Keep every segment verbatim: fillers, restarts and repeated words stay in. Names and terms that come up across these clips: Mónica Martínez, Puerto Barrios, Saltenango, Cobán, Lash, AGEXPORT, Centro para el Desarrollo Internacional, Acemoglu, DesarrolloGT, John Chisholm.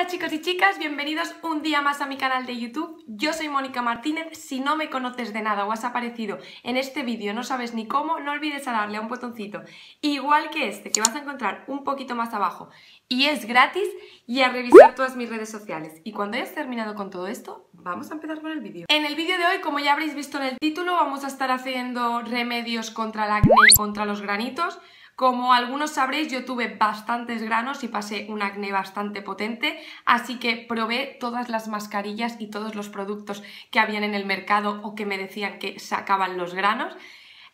Hola chicos y chicas, bienvenidos un día más a mi canal de YouTube. Yo soy Mónica Martínez. Si no me conoces de nada o has aparecido en este vídeo, no sabes ni cómo, no olvides a darle a un botoncito igual que este que vas a encontrar un poquito más abajo y es gratis, y a revisar todas mis redes sociales. Y cuando hayas terminado con todo esto, vamos a empezar con el vídeo. En el vídeo de hoy, como ya habréis visto en el título, vamos a estar haciendo remedios contra el acné y contra los granitos. Como algunos sabréis, yo tuve bastantes granos y pasé un acné bastante potente, así que probé todas las mascarillas y todos los productos que habían en el mercado o que me decían que sacaban los granos.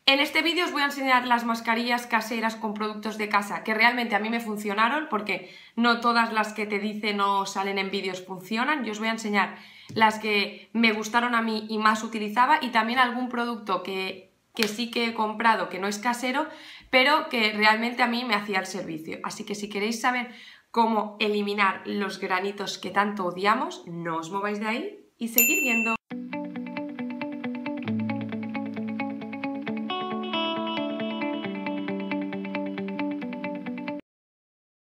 En este vídeo os voy a enseñar las mascarillas caseras con productos de casa que realmente a mí me funcionaron, porque no todas las que te dicen o salen en vídeos funcionan. Yo os voy a enseñar las que me gustaron a mí y más utilizaba, y también algún producto que... que sí que he comprado, que no es casero, pero que realmente a mí me hacía el servicio. Así que si queréis saber cómo eliminar los granitos que tanto odiamos, no os mováis de ahí y seguid viendo.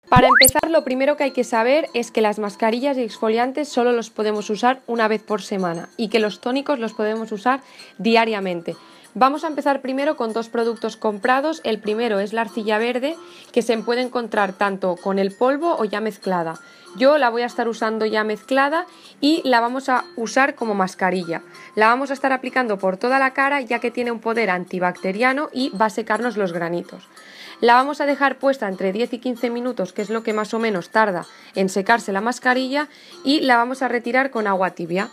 Para empezar, lo primero que hay que saber es que las mascarillas y exfoliantes solo los podemos usar una vez por semana y que los tónicos los podemos usar diariamente. Vamos a empezar primero con dos productos comprados. El primero es la arcilla verde, que se puede encontrar tanto con el polvo o ya mezclada. Yo la voy a estar usando ya mezclada y la vamos a usar como mascarilla. La vamos a estar aplicando por toda la cara, ya que tiene un poder antibacteriano y va a secarnos los granitos. La vamos a dejar puesta entre diez y quince minutos, que es lo que más o menos tarda en secarse la mascarilla, y la vamos a retirar con agua tibia.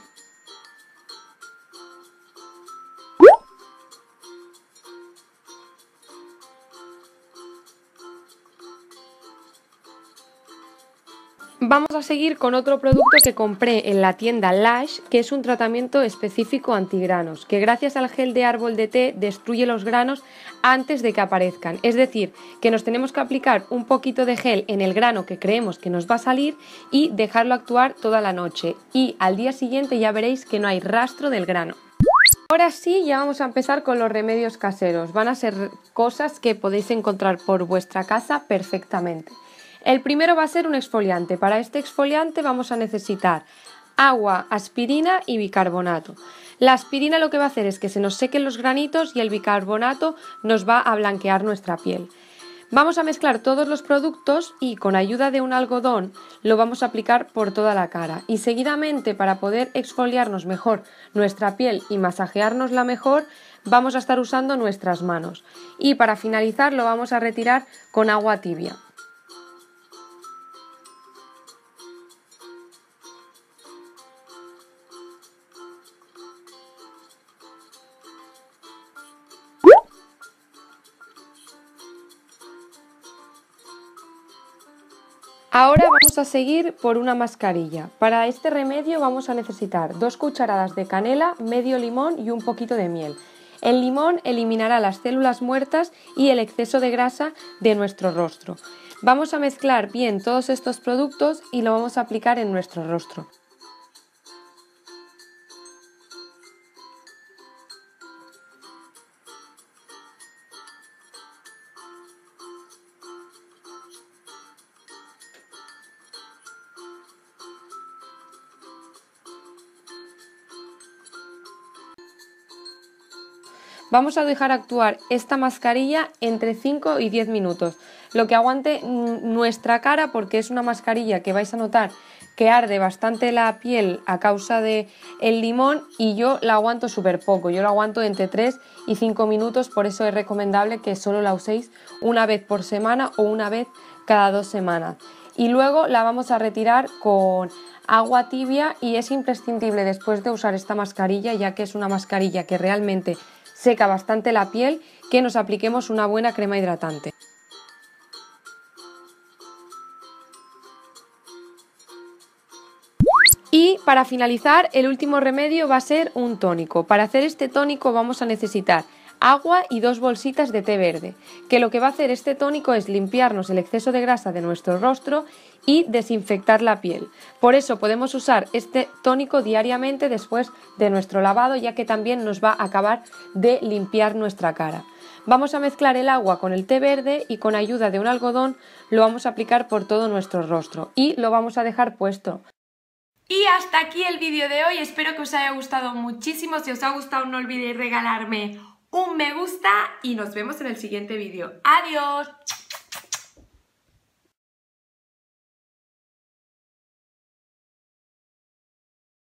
Vamos a seguir con otro producto que compré en la tienda Lash, que es un tratamiento específico antigranos, que gracias al gel de árbol de té destruye los granos antes de que aparezcan. Es decir, que nos tenemos que aplicar un poquito de gel en el grano que creemos que nos va a salir y dejarlo actuar toda la noche. Y al día siguiente ya veréis que no hay rastro del grano. Ahora sí, ya vamos a empezar con los remedios caseros. Van a ser cosas que podéis encontrar por vuestra casa perfectamente. El primero va a ser un exfoliante. Para este exfoliante vamos a necesitar agua, aspirina y bicarbonato. La aspirina lo que va a hacer es que se nos sequen los granitos y el bicarbonato nos va a blanquear nuestra piel. Vamos a mezclar todos los productos y con ayuda de un algodón lo vamos a aplicar por toda la cara, y seguidamente, para poder exfoliarnos mejor nuestra piel y masajeárnosla mejor, vamos a estar usando nuestras manos, y para finalizar lo vamos a retirar con agua tibia. Ahora vamos a seguir por una mascarilla. Para este remedio vamos a necesitar dos cucharadas de canela, medio limón y un poquito de miel. El limón eliminará las células muertas y el exceso de grasa de nuestro rostro. Vamos a mezclar bien todos estos productos y lo vamos a aplicar en nuestro rostro. Vamos a dejar actuar esta mascarilla entre cinco y diez minutos, lo que aguante nuestra cara, porque es una mascarilla que vais a notar que arde bastante la piel a causa del limón, y yo la aguanto súper poco. Yo la aguanto entre tres y cinco minutos, por eso es recomendable que solo la uséis una vez por semana o una vez cada dos semanas. Y luego la vamos a retirar con agua tibia, y es imprescindible después de usar esta mascarilla, ya que es una mascarilla que realmente seca bastante la piel, que nos apliquemos una buena crema hidratante. Y para finalizar, el último remedio va a ser un tónico. Para hacer este tónico vamos a necesitar agua y dos bolsitas de té verde, que lo que va a hacer este tónico es limpiarnos el exceso de grasa de nuestro rostro y desinfectar la piel. Por eso podemos usar este tónico diariamente después de nuestro lavado, ya que también nos va a acabar de limpiar nuestra cara. Vamos a mezclar el agua con el té verde y con ayuda de un algodón lo vamos a aplicar por todo nuestro rostro y lo vamos a dejar puesto. Y hasta aquí el vídeo de hoy, espero que os haya gustado muchísimo, si os ha gustado no olvidéis regalarme un me gusta y nos vemos en el siguiente vídeo. ¡Adiós!